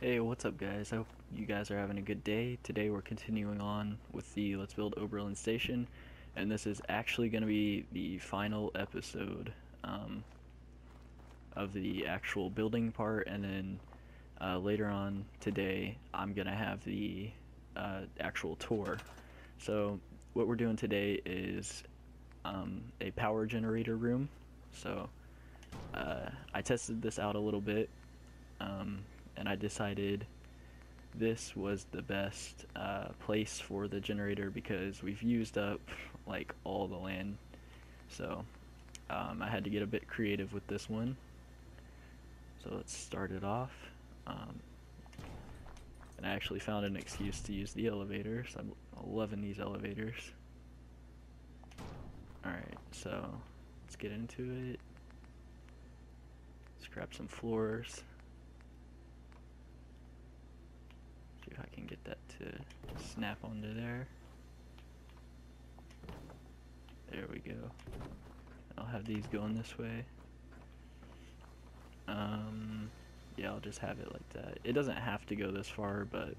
Hey, what's up guys? I hope you guys are having a good day. Today we're continuing on with the Let's Build Oberland Station, and this is actually going to be the final episode of the actual building part, and then later on today I'm going to have the actual tour. So what we're doing today is a power generator room. So I tested this out a little bit, and I decided this was the best place for the generator because we've used up like all the land. So I had to get a bit creative with this one. So let's start it off. And I actually found an excuse to use the elevators. I'm loving these elevators. Alright, so let's get into it. Let's grab some floors. See if I can get that to snap onto there. There we go. I'll have these going this way. Yeah, I'll just have it like that. It doesn't have to go this far, but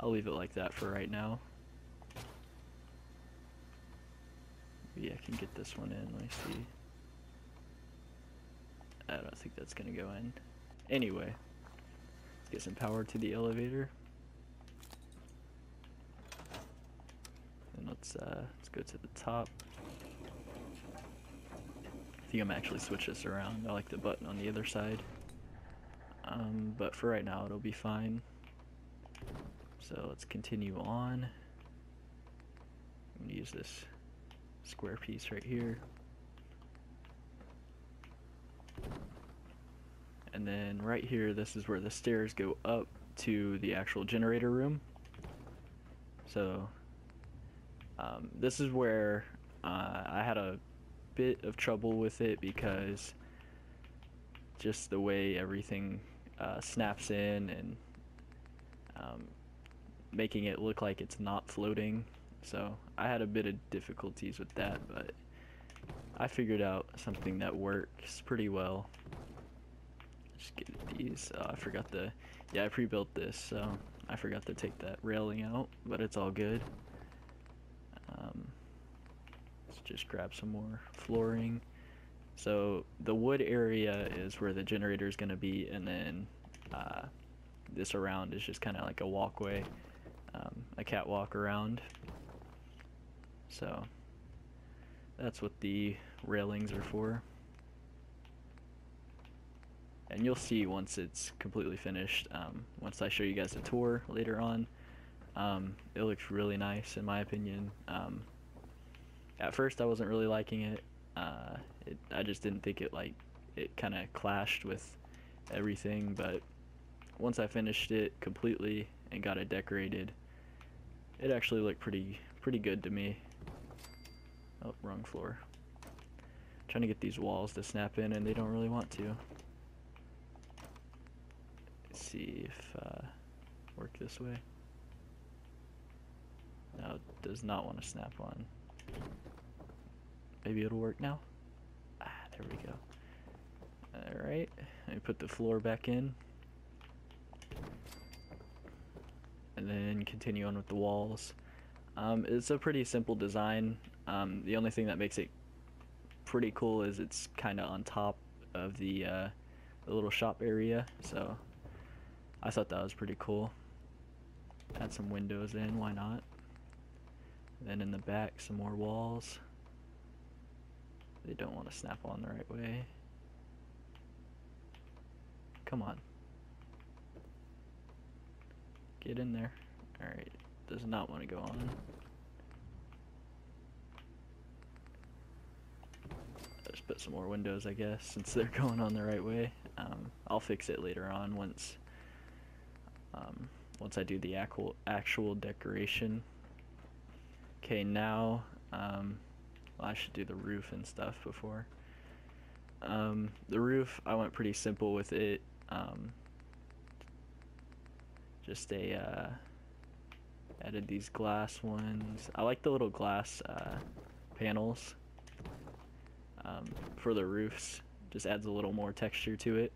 I'll leave it like that for right now. Maybe I can get this one in. Let me see. I don't think that's gonna go in. Anyway, let's get some power to the elevator. And let's go to the top. I think I'm actually switch this around. I like the button on the other side. But for right now it'll be fine. So let's continue on. I'm gonna use this square piece right here. And then right here, this is where the stairs go up to the actual generator room. So this is where I had a bit of trouble with it because just the way everything snaps in and making it look like it's not floating. So I had a bit of difficulties with that, but I figured out something that works pretty well. Just get these. I forgot the. Yeah, I pre-built this, so I forgot to take that railing out, but it's all good. Let's just grab some more flooring. So the wood area is where the generator is going to be, and then this around is just kind of like a walkway, a catwalk around. So that's what the railings are for. And you'll see once it's completely finished, once I show you guys the tour later on. It looks really nice in my opinion. At first I wasn't really liking it. I just didn't think it kind of clashed with everything, but once I finished it completely and got it decorated, it actually looked pretty good to me. Oh, wrong floor. I'm trying to get these walls to snap in and they don't really want to. See if work this way. No, it does not want to snap on. Maybe it'll work now. Ah, there we go. All right, let me put the floor back in, and then continue on with the walls. It's a pretty simple design. The only thing that makes it pretty cool is it's kind of on top of the little shop area. So I thought that was pretty cool. Add some windows in, why not? And then in the back, some more walls. They don't want to snap on the right way. Come on. Get in there. Alright, does not want to go on. I'll just put some more windows, I guess, since they're going on the right way. I'll fix it later on once I do the actual decoration. Okay, now well, I should do the roof and stuff before. The roof, I went pretty simple with it. Just a added these glass ones. I like the little glass panels for the roofs. Just adds a little more texture to it.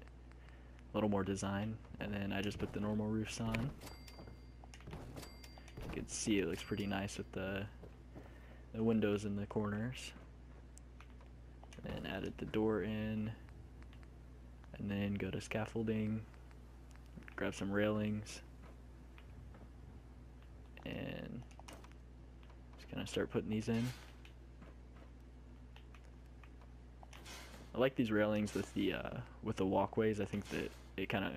a little more design, and then I just put the normal roofs on. You can see it looks pretty nice with the windows in the corners. And then added the door in, and then go to scaffolding, grab some railings, and just kind of start putting these in. I like these railings with the walkways. I think that it kind of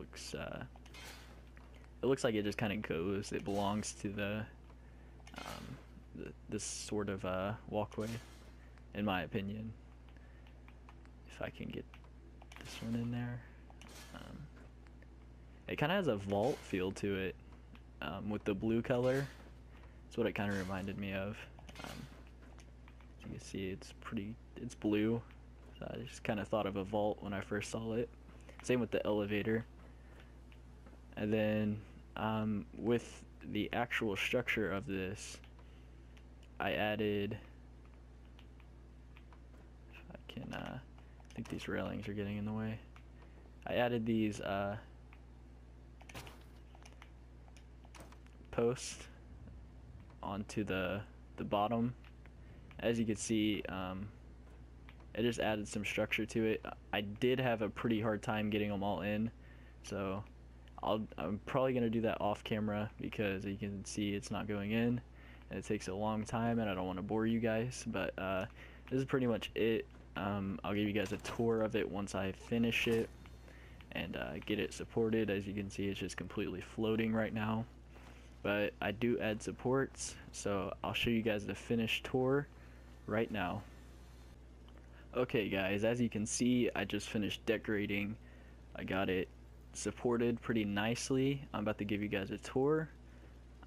looks it looks like it just kind of goes. It belongs to this sort of walkway, in my opinion. If I can get this one in there, it kind of has a vault feel to it with the blue color. That's what it kind of reminded me of. As you can see, it's blue. So I just kind of thought of a vault when I first saw it. Same with the elevator. And then with the actual structure of this, I added, if I can, I think these railings are getting in the way. I added these posts onto the bottom. As you can see, I just added some structure to it. I did have a pretty hard time getting them all in, so I'm probably going to do that off camera, because you can see it's not going in and it takes a long time, and I don't want to bore you guys, but this is pretty much it. I'll give you guys a tour of it once I finish it and get it supported. As you can see, it's just completely floating right now, but I do add supports, so I'll show you guys the finished tour right now. Okay guys, as you can see, I just finished decorating. I got it supported pretty nicely. I'm about to give you guys a tour,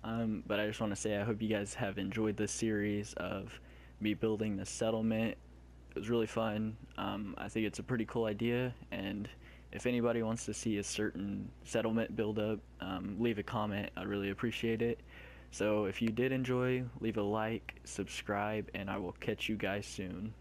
but I just want to say I hope you guys have enjoyed this series of me building the settlement. It was really fun. I think it's a pretty cool idea, and if anybody wants to see a certain settlement build up, leave a comment. I really appreciate it. So if you did enjoy, leave a like, subscribe, and I will catch you guys soon.